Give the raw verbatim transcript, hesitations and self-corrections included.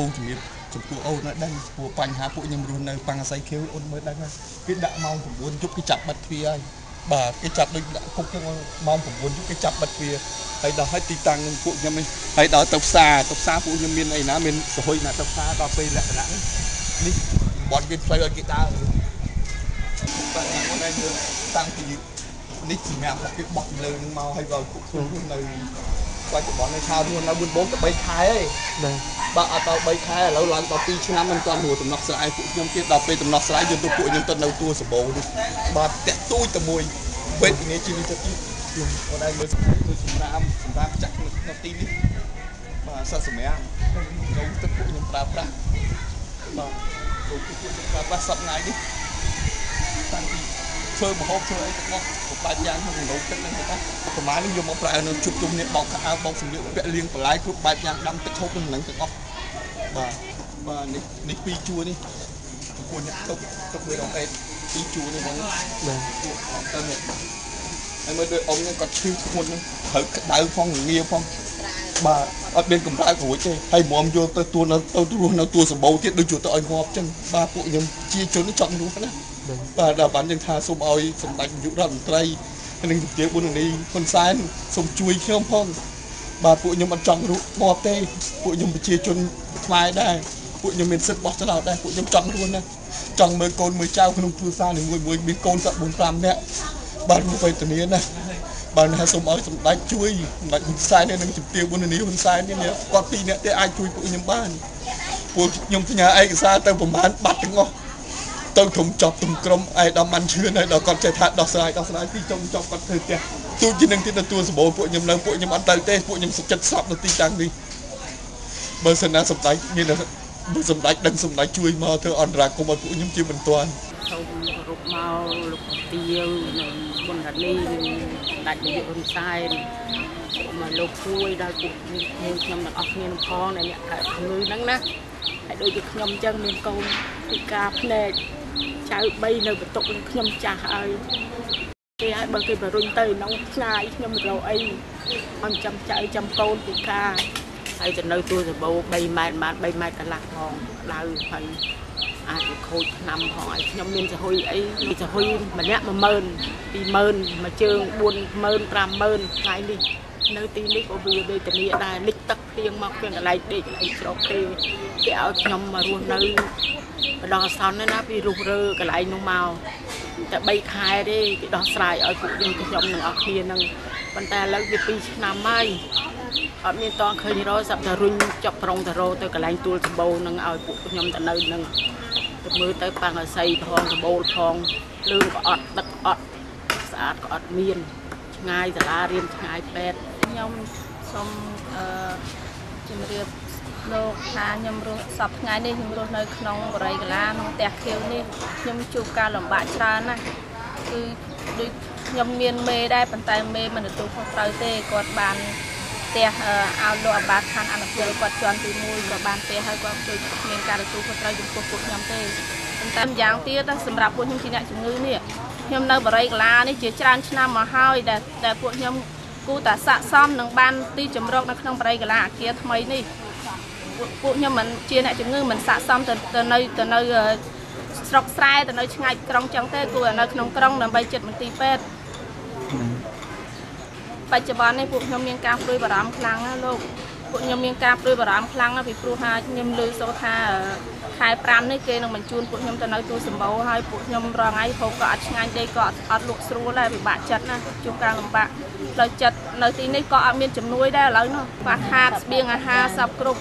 ปูจุ่มยิบจุ่มปูเอาในดันปูปังหาปูยำรูนในปังใส่เคี้ยวอุ่นเมื่อดังนั้นกินด่าเมาผมวนจุกกิจับบัดเฟียบากิจับเลยด่าคุกยังเมาผมวนจุกกิจับบัดเฟียไอ้ด่าให้ตีตังปูยำไม่ไอ้ด่าตบซาตบซาปูยำมินไอ้น้ามินสวยนะตบซาตบไปแหละนะนี่บอลเป็นไฟกับกีตาร์ตังคนไหนเยอะตังที่นี่จีแมวเขาไปบอกเลยเมาให้เราคุกคุกเลยไปกับบอลในชาทุนเราบุญโบ๊กกับใบคายบ้าเอาต่อใบคายแล้วหลังต่อปีช้ำมันก่อนหัวตุ่มนกสลายปุ๋ยยำเกล็ดต่อไปตุ่มนกสลายยืนตัวปุ๋ยยืนตัวเราตัวสบู่ดิบาดแตะตู้ตะมวยเวทีนี้จีนี่จะตีอยู่ก็ได้เลยตัวสุนามสุนามจักนกตีนี่มาซาสมัยเราตะปุ๋ยยำปลาปลามาปุ๋ยปลาปลาสับไงดิตั้งปีเชื่อมหอบเชื่อไอ้พวกปลาย่างมันหนุกขึ้นนั่นเองนะประมาณนี้ยมเอาปลาเนี่ยจุดจุดเนี่ยบอกเอาบอกสิ่งเดียวเลี้ยงปลาคือปลาย่างดำติดหอบนั่นหลังจากออกมามาในในปีจูนี่คนเนี่ยต้องต้องไปลองไอ้ปีจูนี่มันตอนนี้ไอ้เมื่อโดยองเนี่ยก็ชื่อคนเนี่ยเฮ้ยได้ฟังเงียบฟังมาเอาเป็นกำไรของหัวใจให้หมอมโยนตัวตัวนั้นตัวตัวนั้นตัวสมบูรณ์ที่ดึงจุดต่อยหอบจังปลาปุ๋ยยังชี้จนจังรู้นะป่าดาบันยังทาสมเอาสมบัติยุรันไตรอันนึงเจ็บบนอันนี้คนซ้ายสมช่วยเขี้ยวพ่องบาดปุ๋ยยมอันจังรู้บอบเต้ปุ๋ยยมไปเชี่ยจนคลายได้ปุ๋ยยมเป็นเส้นบอสตลอดได้ปุ๋ยยมจังรู้นะจังเมื่อโกนเมื่อเจ้าขนมคือซาหนึ่งมวยมวยมีโกนสับบนตามเนี่ยบาดมือไฟตัวนี้นะบาดทาสมเอาสมบัติช่วยบาดคนซ้ายเนี่ยนึงเจ็บบนอันนี้คนซ้ายเนี่ยเนี่ยกว่าปีเนี่ยได้อายช่วยปุ๋ยยมบ้านปุ๋ยยมที่ไหนไอ้ซาเติมผมบ้านบัดถึงอ๋อต้องถุงจับถุงกลมไอ้ดำมันเชื่อไอ้ดอกก้อนใจทัดดอกสลายดอกสลายที่จงจับก้อนเธอแกตัวจีนหนึ่งที่ตัวตัวสมบูรณ์พวกยำเล้งพวกยำอันเตยเต้พวกยำสุดจัดสับตีจังดีเบอร์สนาสมได้นี่นะเบอร์สมได้ดังสมได้ช่วยมาเธออันรักของมันพวกยำจีนมันตวนเขาลุกเมาลุกเตี้ยวบนดัดนี่ดัดเดี่ยวบนทรายมาลุกช่วยได้พวกยำดักออกเงินพองอะไรเนี่ยมือนั่งนะไอ้โดยจะยำจังมีกองปีกาแผลชาวใบในประตูขยำจ่าไอ้ไอ้บางทีแบบรุ่นเตยน้องชายขยำเราไอ้มันจำใจจำโกนปีกาไอ้จะเนื้อตัวจะโบใบไม้มาใบไม้ตะลักทองลายไฟอาจจะโคตรนำหอยขยำมินจะหอยไอ้จะหอยมันเนี้ยมันเมินตีเมินมาเชิงบุญเมินตามเมินใครดิเนื้อตีนิกเอาไปเลยแต่นี่ได้นิกตักเตียงมาเพื่อนอะไรเด็กอะไรชอบตีแกเอาขยำมารวมเนื้อดอกสาวนั่นนะพี่รูเรอกระไรนุ่มเมาแต่ใบคายได้ดอกสลายเอาปุ๋ยยังขยมหนึ่งเอาเคียนหนึ่งปันแต่แล้วจะปีนำไม่เอาเมียตอนเคยที่เราสับตะรุนจับปรงตะโรตัวกระไรตัวตะโบหนึ่งเอาปุ๋ยขยมตะเนินหนึ่งตะมือตะปางใส่ทองตะโบทองเรื่องก็อดตัดอดสะอาดก็อดเมียนง่ายแต่ละเรียนง่ายเป็ดขยมสมจิมเรียบโลกทานยมรู้สับไงเนี่ยยมรู้ในขนมอะไรกันล่ะน้องแตกเขียวนี่ยมจูการหล่อมบาดชานะคือดูยมเมียนเมย์ได้ปันใจเมย์มันจะตัวของไตเต้กอดบานแตกเอาหล่อมบาดทานอันดับเดียวกอดจวนตีมวยกอดบานเตะให้กอดตัวเมียนการตัวของไตยมปวดปวดยมเต้ปันใจยางเตี้ยถ้าสำหรับพวกยมจีนจุ่มนึงเนี่ยยมในอะไรกันล่ะนี่เจี๊ยจานชนะมาห้อยแต่แต่พวกยมกูแต่สะซ้อมหนังบานตีจมรกในขนมอะไรกันล่ะเกียร์ทำไมนี่พวกเนี่ยมันเชียร์เนี่ยจงเงือมันสะสมแต่แต่ในแต่ในสก๊อตไลน์แต่ในไงกรองจังเต้กูแต่ในขนมกรองแต่ใบเจ็ดมันตีเป็ดปัจจุบันในพวกเนี่ยมีการปลุยบารามคลังนะลูกพวกเนี่ยมีการปลุยบารามคลังนะพี่ครูฮาเนี่ยลือโซธาขายปรามในเกณฑ์ของมันจูนพวกเนี่ยแต่ในตัวสมบูรณ์ให้พวกเนี่ยรอไงเขาก็อัดไงได้ก็อัดลูกสู้ได้พี่บาดจัดนะจูงการลำบากเราจัดในที่นี้ก็มีจำนวนได้แล้วเนาะฝากฮาร์ดเบียงฮาร์ดสับกรุ๊ป